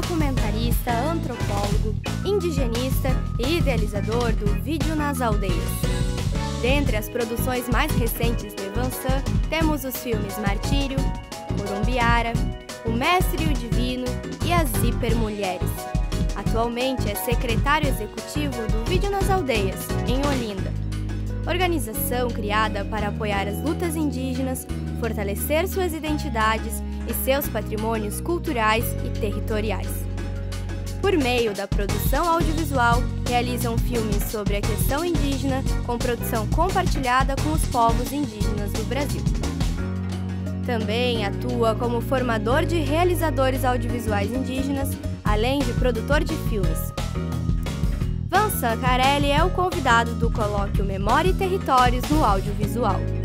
documentarista, antropólogo, indigenista e idealizador do Vídeo nas Aldeias. Dentre as produções mais recentes de Vincent, temos os filmes Martírio, Corumbiara, O Mestre e o Divino e As Hiper Mulheres. Atualmente é secretário executivo do Vídeo nas Aldeias, em Olinda, organização criada para apoiar as lutas indígenas, fortalecer suas identidades e seus patrimônios culturais e territoriais. Por meio da produção audiovisual, realizam filmes sobre a questão indígena com produção compartilhada com os povos indígenas do Brasil. Também atua como formador de realizadores audiovisuais indígenas, além de produtor de filmes. Vincent Carelli é o convidado do Colóquio Memória e Territórios no Audiovisual.